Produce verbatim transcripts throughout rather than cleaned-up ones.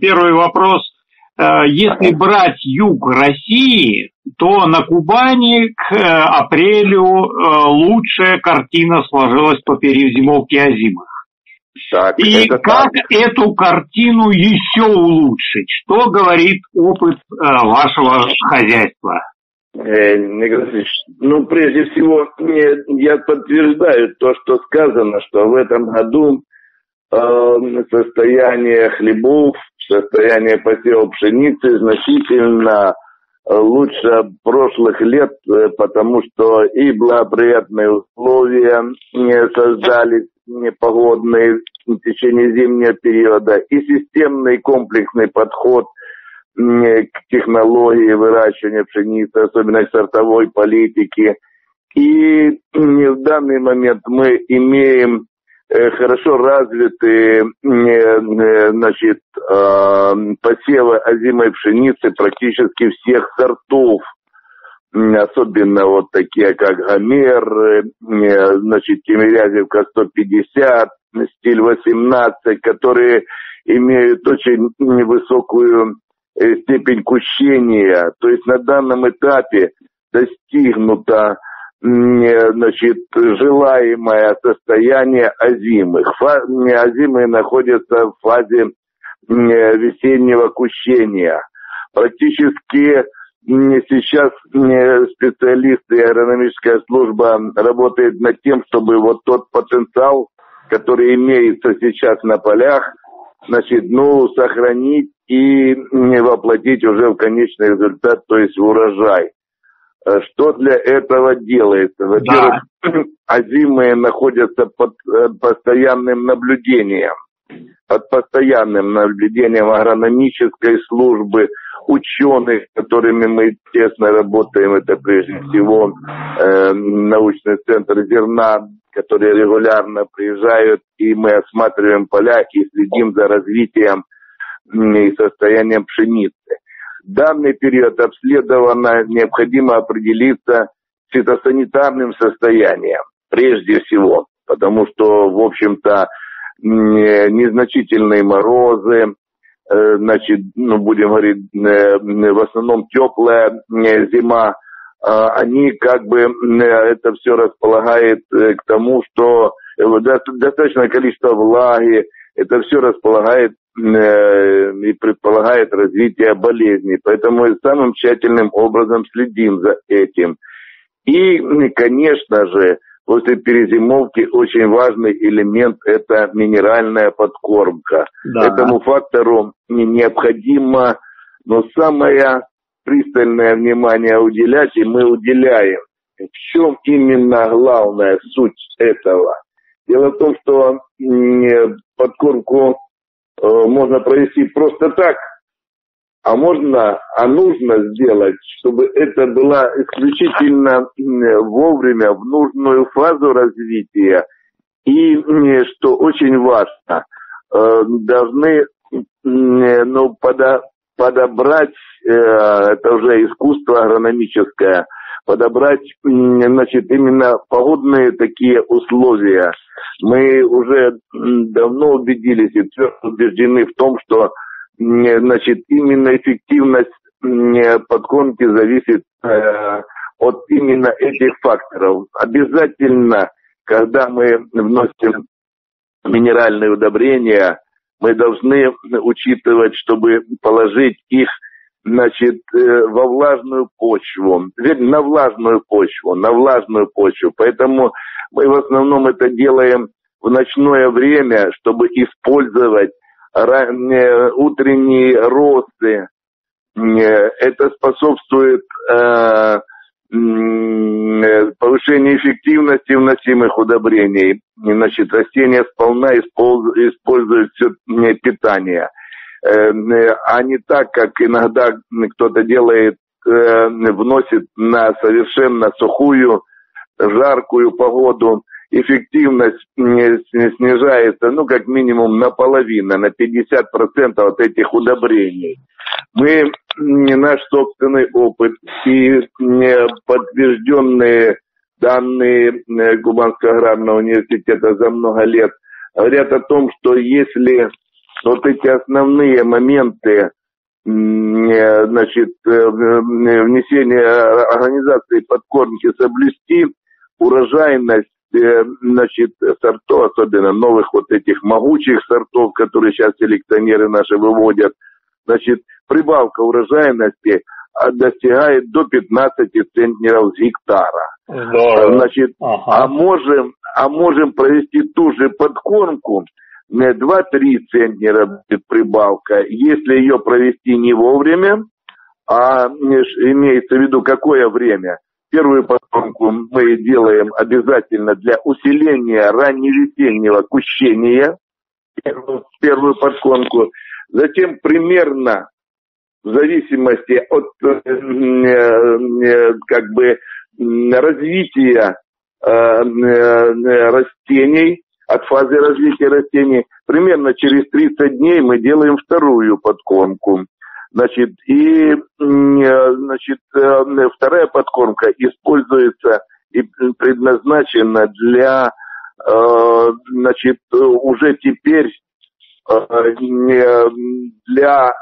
Первый вопрос. Если брать юг России, то на Кубани к апрелю лучшая картина сложилась по перезимовке озимых. Так, И это как так. эту картину еще улучшить? Что говорит опыт вашего хозяйства? Николай Алексеевич, ну, прежде всего, я подтверждаю то, что сказано, что в этом году состояние хлебов, состояние посева пшеницы значительно лучше прошлых лет, потому что и благоприятные условия создались непогодные в течение зимнего периода, и системный комплексный подход к технологии выращивания пшеницы, особенно к сортовой политике. И в данный момент мы имеем хорошо развиты, значит, посевы озимой пшеницы практически всех сортов, особенно вот такие, как Гомер, значит, Тимирязевка сто пятьдесят, стиль восемнадцать, которые имеют очень высокую степень кущения. То есть на данном этапе достигнуто, значит, желаемое состояние озимых. Фаз... Озимые находятся в фазе весеннего кущения. Практически сейчас специалисты и агрономическая служба работают над тем, чтобы вот тот потенциал, который имеется сейчас на полях, значит, ну, сохранить и воплотить уже в конечный результат, то есть в урожай. Что для этого делается? Во-первых, да. озимые находятся под постоянным наблюдением, под постоянным наблюдением агрономической службы, ученых, с которыми мы тесно работаем. Это прежде всего э, научный центр зерна, которые регулярно приезжают, и мы осматриваем поля и следим за развитием и состоянием пшеницы. В данный период обследовано, необходимо определиться с фитосанитарным состоянием, прежде всего, потому что, в общем-то, незначительные морозы, значит, ну, будем говорить, в основном теплая зима, они как бы, это все располагает к тому, что достаточное количество влаги, это все располагает и предполагает развитие болезней. Поэтому самым тщательным образом следим за этим. И, конечно же, после перезимовки очень важный элемент – это минеральная подкормка. Да. Этому фактору необходимо, но самое пристальное внимание уделять, и мы уделяем. В чем именно главная суть этого? Дело в том, что подкормку можно провести просто так, а можно, а нужно сделать, чтобы это была исключительно вовремя, в нужную фазу развития. И, что очень важно, должны ну, подобрать, это уже искусство агрономическое, подобрать, значит, именно погодные такие условия. Мы уже давно убедились и твердо убеждены в том, что, значит, именно эффективность подкормки зависит э, от именно этих факторов. Обязательно, когда мы вносим минеральные удобрения, мы должны учитывать, чтобы положить их, значит, во влажную почву, на влажную почву, на влажную почву. Поэтому мы в основном это делаем в ночное время, чтобы использовать ранние, утренние росты. Это способствует э, повышению эффективности вносимых удобрений. Значит, растения сполна используют все питание, а не так, как иногда кто-то делает, вносит на совершенно сухую, жаркую погоду. Эффективность снижается, ну, как минимум, наполовину, на пятьдесят процентов от этих удобрений. Мы, наш собственный опыт и подтвержденные данные Кубанского аграрного университета за много лет говорят о том, что если Вот эти основные моменты, значит, внесения организации подкормки соблюсти, урожайность, значит, сортов, особенно новых вот этих могучих сортов, которые сейчас селекционеры наши выводят, значит, прибавка урожайности достигает до пятнадцати центнеров с гектара. Здорово. Значит, ага. а, можем, а можем провести ту же подкормку, на два-три центнера будет прибавка, если ее провести не вовремя, а имеется в виду какое время. Первую подкормку мы делаем обязательно для усиления ранневесеннего кущения, первую, первую подкормку. Затем примерно в зависимости от как бы развития растений, от фазы развития растений, примерно через тридцать дней мы делаем вторую подкормку. Значит, и значит, вторая подкормка используется и предназначена для, значит, уже теперь для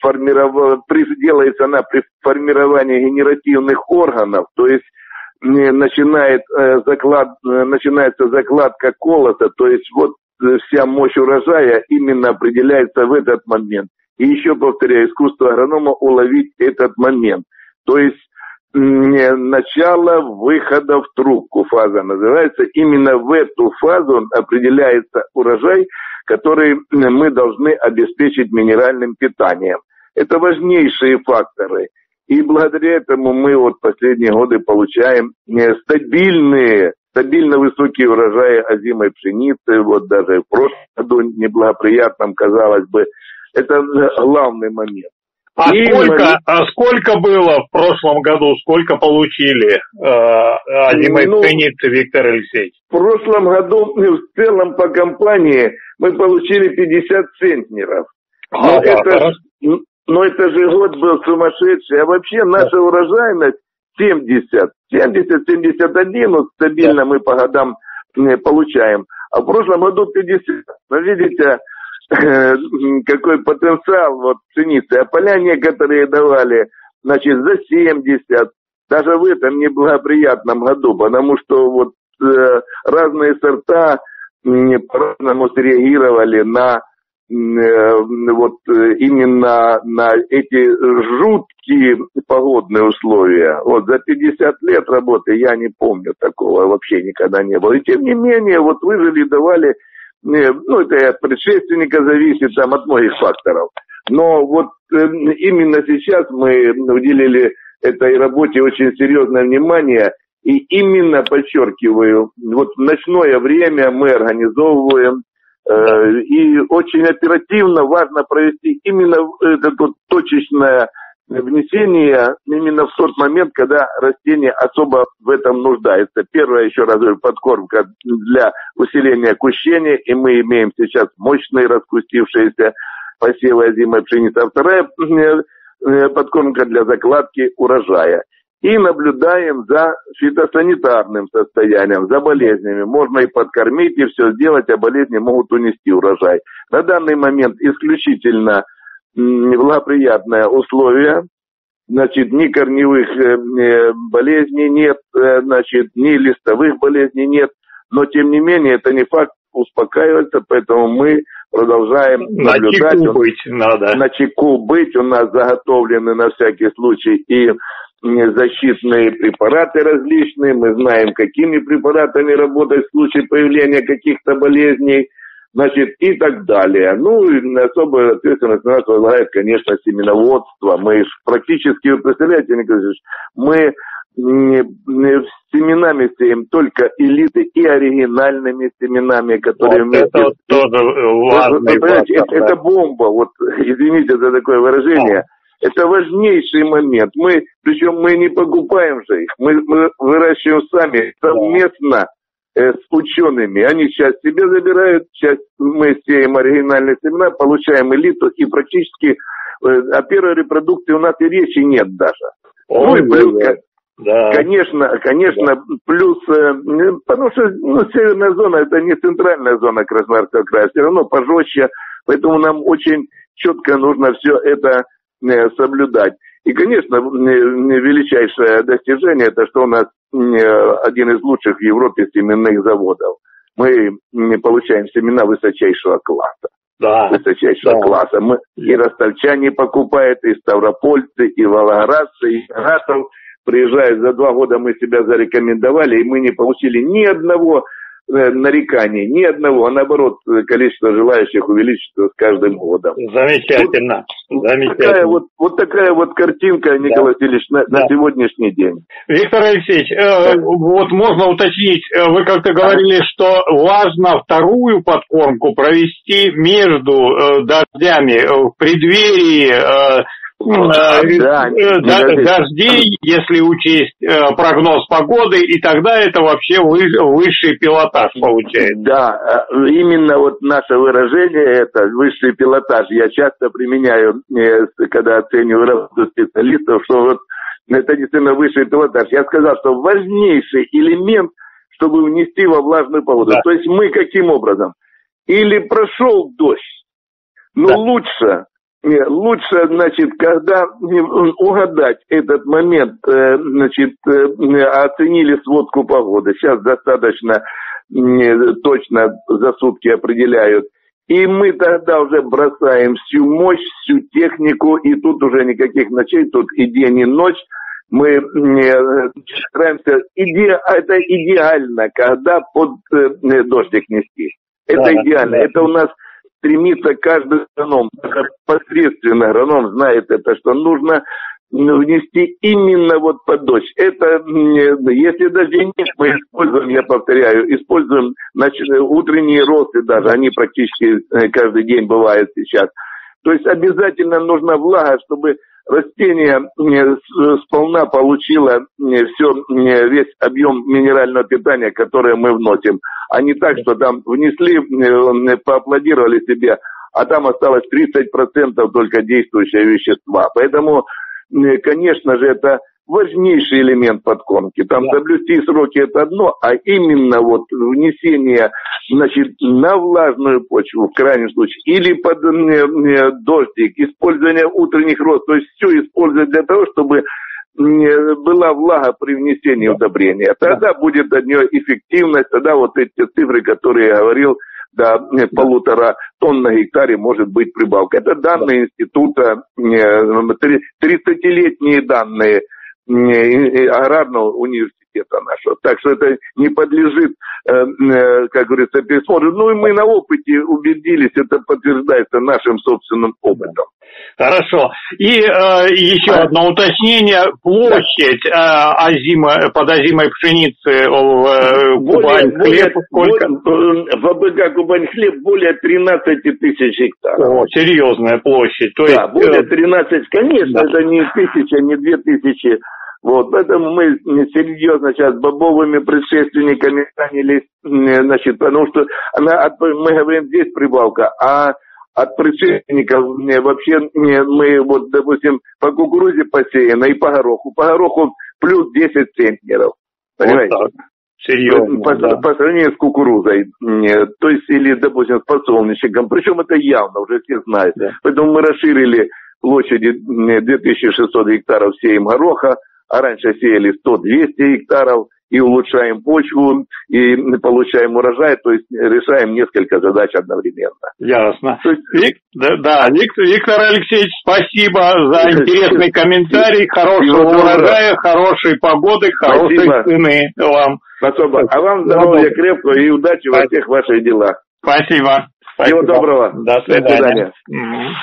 формирования, делается она при формировании генеративных органов, то есть начинает заклад, начинается закладка колоса, то есть вот вся мощь урожая именно определяется в этот момент. И еще повторяю, искусство агронома уловить этот момент. То есть начало выхода в трубку, фаза называется. Именно в эту фазу определяется урожай, который мы должны обеспечить минеральным питанием. Это важнейшие факторы. И благодаря этому мы вот последние годы получаем стабильные, стабильно высокие урожаи озимой пшеницы. Вот даже в прошлом году неблагоприятным, казалось бы. Это главный момент. А, и сколько, мы... а сколько было в прошлом году, сколько получили э, озимой ну, пшеницы, Виктор Алексеевич? В прошлом году в целом по компании мы получили пятьдесят центнеров. А, да, это... да. Но это же год был сумасшедший. А вообще наша урожайность семьдесят, семьдесят, семьдесят один, вот стабильно мы по годам получаем. А в прошлом году пятьдесят. Вы видите, какой потенциал вот пшеницы. А поля некоторые давали, значит, за семьдесят. Даже в этом неблагоприятном году, потому что вот разные сорта по-разному среагировали на... вот именно на эти жуткие погодные условия. Вот за пятьдесят лет работы я не помню такого, вообще никогда не было. И тем не менее, вот выжили, давали, ну это и от предшественника зависит, там от многих факторов. Но вот именно сейчас мы уделили этой работе очень серьезное внимание. И именно, подчеркиваю, вот в ночное время мы организовываем и очень оперативно важно провести именно это вот точечное внесение именно в тот момент, когда растение особо в этом нуждается. Первое, еще раз говорю, подкормка для усиления кущения, и мы имеем сейчас мощные раскустившиеся посевы озимой пшеницы. А вторая подкормка для закладки урожая. И наблюдаем за фитосанитарным состоянием, за болезнями. Можно и подкормить, и все сделать, а болезни могут унести урожай. На данный момент исключительно благоприятное условие. Значит, ни корневых болезней нет, значит, ни листовых болезней нет. Но, тем не менее, это не факт успокаиваться, поэтому мы продолжаем наблюдать. На чеку быть надо. На чеку быть. У нас заготовлены на всякий случай и... защитные препараты различные, мы знаем, какими препаратами работать в случае появления каких-то болезней, значит, и так далее. Ну, и особая ответственность на нас возлагает, конечно, семеноводство. Мы практически, вы представляете, Николай Николаевич, мы семенами сеем только элиты и оригинальными семенами, которые... Вот мы... Это вот тоже важный вопрос. Это, это бомба, вот, извините за такое выражение. Это важнейший момент. Мы, причем мы не покупаем же их, мы, мы выращиваем сами совместно э, с учеными. Они часть себе забирают, часть мы сеем оригинальные семена, получаем элиту и практически э, о первой репродукции у нас и речи нет даже. Ой, ну и плюс, да. Да. Конечно, конечно, да. Плюс, э, потому что ну, северная зона это не центральная зона Красноармейского края, все равно пожестче. Поэтому нам очень четко нужно все это соблюдать. И, конечно, величайшее достижение – это что у нас один из лучших в Европе семенных заводов. Мы получаем семена высочайшего класса. Да. Высочайшего да. класса. Мы, и ростовчане покупают, и ставропольцы, и волгоградцы, и саратов. Приезжают, за два года мы себя зарекомендовали, и мы не получили ни одного нареканий, ни одного, а наоборот, количество желающих увеличится с каждым годом. Замечательно. Вот, Замечательно. Такая вот, вот такая вот картинка, Николай Васильевич, да. на, да. на сегодняшний день. Виктор Алексеевич, да. э, вот можно уточнить, вы как-то говорили, да. что важно вторую подкормку провести между э, дождями, э, в преддверии... Э, Да, дождей, если учесть прогноз погоды, и тогда это вообще высший пилотаж получается. Да, именно вот наше выражение это высший пилотаж. Я часто применяю, когда оцениваю работу специалистов, что вот это действительно высший пилотаж. Я сказал, что важнейший элемент, чтобы внести во влажную погоду. Да. То есть мы каким образом? Или прошел дождь, но да. лучше... Лучше, значит, когда угадать этот момент, значит, оценили сводку погоды. Сейчас достаточно точно за сутки определяют. И мы тогда уже бросаем всю мощь, всю технику, и тут уже никаких ночей, тут и день, и ночь. Мы стараемся, иде... это идеально, когда под дождик нести. Это да, идеально, да. это у нас... Стремится каждый агроном, посредственный агроном знает это, что нужно внести именно вот под дождь. Это, если даже нет, мы используем, я повторяю, используем значит, утренние росты даже, они практически каждый день бывают сейчас. То есть обязательно нужна влага, чтобы растение сполна получило все, весь объем минерального питания, которое мы вносим. А не так, что там внесли, поаплодировали себе, а там осталось тридцать процентов только действующего вещества. Поэтому, конечно же, это важнейший элемент подкормки. Там да. соблюсти сроки – это одно, а именно вот внесение значит, на влажную почву, в крайнем случае, или под дождик, использование утренних рост, то есть все использовать для того, чтобы была влага при внесении удобрения. Тогда да. будет от нее эффективность, тогда вот эти цифры, которые я говорил, до да. полутора тонн на гектаре может быть прибавка. Это данные да. института, тридцатилетние данные аграрного университета нашего. Так что это не подлежит, как говорится, пересмотру. Ну и мы на опыте убедились, это подтверждается нашим собственным опытом. Хорошо. И э, еще а... одно уточнение. Площадь э, озима, под озимой пшеницы в Кубаньхлеб сколько? В АБГ Кубаньхлеб более тринадцати тысяч гектаров. О, серьезная площадь. То да, есть, более тринадцати, конечно, да. это не тысяча, не две тысячи. Вот, поэтому мы серьезно сейчас бобовыми предшественниками занялись, значит, потому что она, мы говорим, здесь прибавка, а от предшественников вообще мы, вот, допустим, по кукурузе посеяно и по гороху. По гороху плюс десять центнеров. Понимаете? Вот так. Серьезно, по, да. по сравнению с кукурузой, то есть, или, допустим, с подсолнечником. Причем это явно, уже все знают. Да. Поэтому мы расширили площади две тысячи шестьсот гектаров сеем гороха, а раньше сеяли сто-двести гектаров, и улучшаем почву, и получаем урожай, то есть решаем несколько задач одновременно. Ясно. Есть... Вик... Да, да. Виктор, Виктор Алексеевич, спасибо за интересный комментарий, хорошего урожая, хорошей погоды, хорошей цены вам. Спасибо. А вам здоровья крепкого и удачи спасибо. Во всех ваших делах. Спасибо. Всего спасибо. Доброго. До свидания. До свидания.